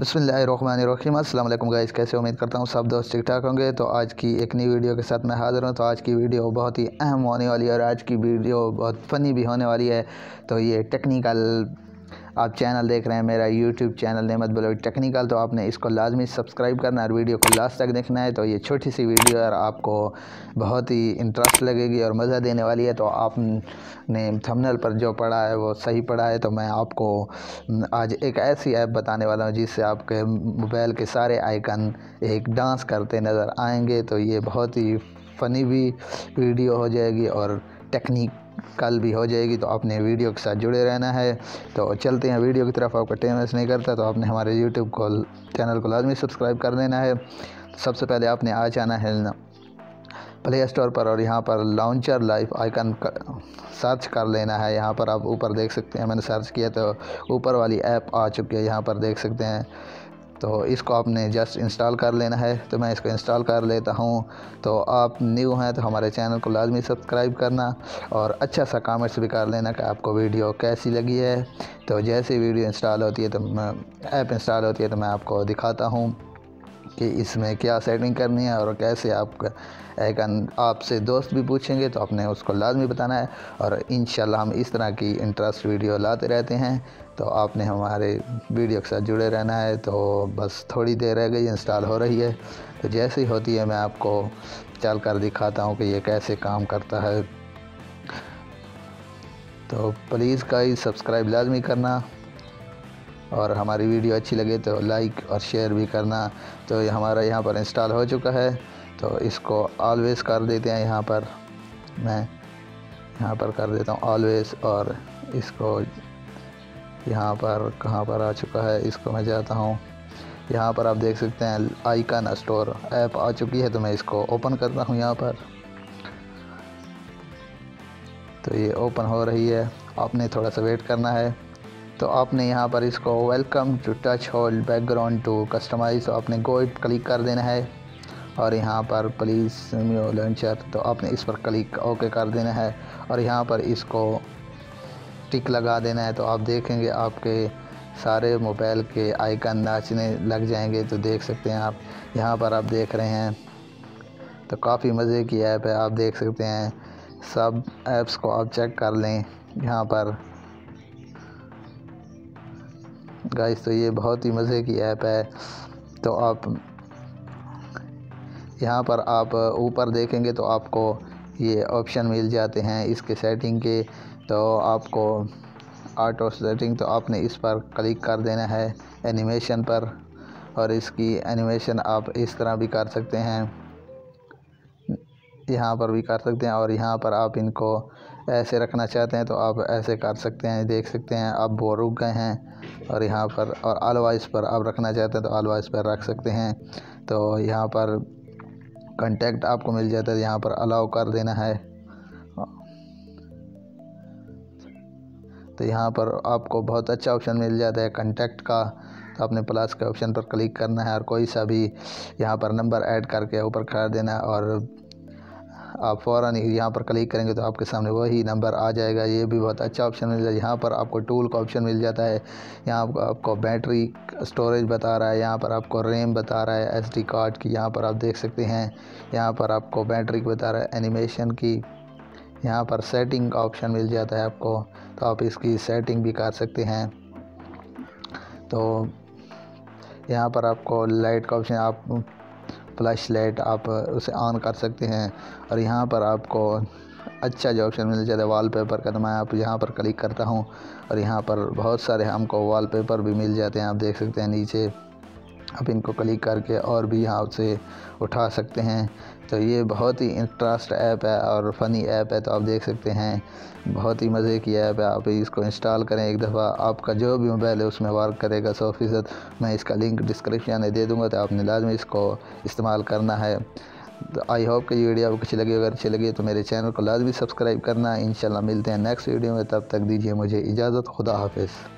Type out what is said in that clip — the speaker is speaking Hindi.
बिस्मिल्लाहिर्रहमानिर्रहीम। अस्सलाम वालेकुम गाइस, कैसे उम्मीद करता हूँ सब दोस्त ठीक ठाक होंगे। तो आज की एक नई वीडियो के साथ मैं हाज़िर हूँ। तो आज की वीडियो बहुत ही अहम होने वाली है और आज की वीडियो बहुत फ़नी भी होने वाली है। तो ये टेक्निकल आप चैनल देख रहे हैं, मेरा YouTube channel Naimat Baloch technical, तो आपने इसको लाजमी सब्सक्राइब करना है और वीडियो को लास्ट तक देखना है। तो ये छोटी सी वीडियो और आपको बहुत ही इंटरेस्ट लगेगी और मज़ा देने वाली है। तो आपने थंबनेल पर जो पढ़ा है वो सही पढ़ा है। तो मैं आपको आज एक ऐसी ऐप बताने वाला हूँ जिससे आपके मोबाइल के सारे आइकन एक डांस करते नज़र आएँगे। तो ये बहुत ही फ़नी भी वीडियो हो जाएगी और टेक्निकल भी हो जाएगी। तो आपने वीडियो के साथ जुड़े रहना है। तो चलते हैं वीडियो की तरफ। आपका टाइम वेस्ट नहीं करता, तो आपने हमारे यूट्यूब को चैनल को लाजमी सब्सक्राइब कर लेना है। तो सबसे पहले आपने आ जाना है प्ले स्टोर पर और यहाँ पर लॉन्चर लाइफ आइकन सर्च कर लेना है। यहाँ पर आप ऊपर देख सकते हैं, मैंने सर्च किया तो ऊपर वाली ऐप आ चुकी है, यहाँ पर देख सकते हैं। तो इसको आपने जस्ट इंस्टॉल कर लेना है। तो मैं इसको इंस्टॉल कर लेता हूँ। तो आप न्यू हैं तो हमारे चैनल को लाजमी सब्सक्राइब करना और अच्छा सा कमेंट्स भी कर लेना कि आपको वीडियो कैसी लगी है। तो जैसे वीडियो इंस्टॉल होती है, तो ऐप इंस्टॉल होती है, तो मैं आपको दिखाता हूँ कि इसमें क्या सेटिंग करनी है और कैसे आपका आइकन आपसे दोस्त भी पूछेंगे। तो आपने उसको लाजमी बताना है और इंशाल्लाह हम इस तरह की इंटरेस्ट वीडियो लाते रहते हैं। तो आपने हमारे वीडियो के साथ जुड़े रहना है। तो बस थोड़ी देर रह गई, इंस्टॉल हो रही है। तो जैसे ही होती है मैं आपको चल कर दिखाता हूँ कि ये कैसे काम करता है। तो प्लीज़ गाइस सब्सक्राइब लाजमी करना और हमारी वीडियो अच्छी लगे तो लाइक और शेयर भी करना। तो हमारा यहाँ पर इंस्टॉल हो चुका है। तो इसको ऑलवेज़ कर देते हैं। यहाँ पर मैं यहाँ पर कर देता हूँ ऑलवेज़। और इसको यहाँ पर कहाँ पर आ चुका है, इसको मैं जाता हूँ। यहाँ पर आप देख सकते हैं आइकन स्टोर ऐप आ चुकी है। तो मैं इसको ओपन कर रहा हूँ यहाँ पर। तो ये ओपन हो रही है, आपने थोड़ा सा वेट करना है। तो आपने यहाँ पर इसको welcome to touch hold background to customise, तो आपने गो इट क्लिक कर देना है। और यहाँ पर प्लीज़ न्यू लॉन्चर, तो आपने इस पर क्लिक ओके कर देना है और यहाँ पर इसको टिक लगा देना है। तो आप देखेंगे आपके सारे मोबाइल के आइकन नाचने लग जाएंगे। तो देख सकते हैं आप, यहाँ पर आप देख रहे हैं। तो काफ़ी मज़े की ऐप है, आप देख सकते हैं। सब ऐप्स को आप चेक कर लें यहाँ पर गाइस। तो ये बहुत ही मज़े की ऐप है। तो आप यहाँ पर आप ऊपर देखेंगे तो आपको ये ऑप्शन मिल जाते हैं इसके सेटिंग के। तो आपको ऑटो सेटिंग, तो आपने इस पर क्लिक कर देना है एनिमेशन पर। और इसकी एनिमेशन आप इस तरह भी कर सकते हैं, यहाँ पर भी कर सकते हैं। और यहाँ पर आप इनको ऐसे रखना चाहते हैं तो आप ऐसे कर सकते हैं। देख सकते हैं आप वो रुक गए हैं। और यहाँ पर और अलवाइस पर आप रखना चाहते हैं तो अलवाइस पर रख सकते हैं। तो यहाँ पर कंटेक्ट आपको मिल जाता है, यहाँ पर अलाउ कर देना है। तो यहाँ पर आपको बहुत अच्छा ऑप्शन मिल जाता है कंटेक्ट का। तो आपने प्लस के ऑप्शन पर क्लिक करना है और कोई सा भी यहाँ पर नंबर ऐड करके ऊपर कर देना है। और आप फ़ौरन यहाँ पर क्लिक करेंगे तो आपके सामने वही नंबर आ जाएगा। ये भी बहुत अच्छा ऑप्शन मिल जाता है। यहाँ पर आपको टूल का ऑप्शन मिल जाता है। यहाँ आपको बैटरी स्टोरेज बता रहा है, यहाँ पर आपको रैम बता रहा है एसडी कार्ड की, यहाँ पर आप देख सकते हैं। यहाँ पर आपको बैटरी की बता रहा है, एनिमेशन की। यहाँ पर सेटिंग का ऑप्शन मिल जाता है आपको, तो आप इसकी सेटिंग भी कर सकते हैं। तो यहाँ पर आपको लाइट का ऑप्शन, आप फ्लैश लाइट आप उसे ऑन कर सकते हैं। और यहाँ पर आपको अच्छा जो ऑप्शन मिल जाता है वॉलपेपर का, तो मैं आप यहाँ पर क्लिक करता हूँ। और यहाँ पर बहुत सारे हमको वॉलपेपर भी मिल जाते हैं, आप देख सकते हैं नीचे। आप इनको क्लिक करके और भी यहाँ से उठा सकते हैं। तो ये बहुत ही इंटरेस्ट ऐप है और फ़नी ऐप है। तो आप देख सकते हैं बहुत ही मज़े की ऐप है। आप इसको इंस्टॉल करें एक दफ़ा, आपका जो भी मोबाइल है उसमें वर्क करेगा 100%। मैं इसका लिंक डिस्क्रिप्शन में दे दूँगा। तो आपने लाजमी इसको इस्तेमाल करना है। तो आई होप कि ये वीडियो आपको अच्छी लगी। अगर अच्छी लगी तो मेरे चैनल को लाजमी सब्सक्राइब करना। इंशाल्लाह मिलते हैं नेक्स्ट वीडियो में, तब तक दीजिए मुझे इजाज़त। खुदा हाफिज़।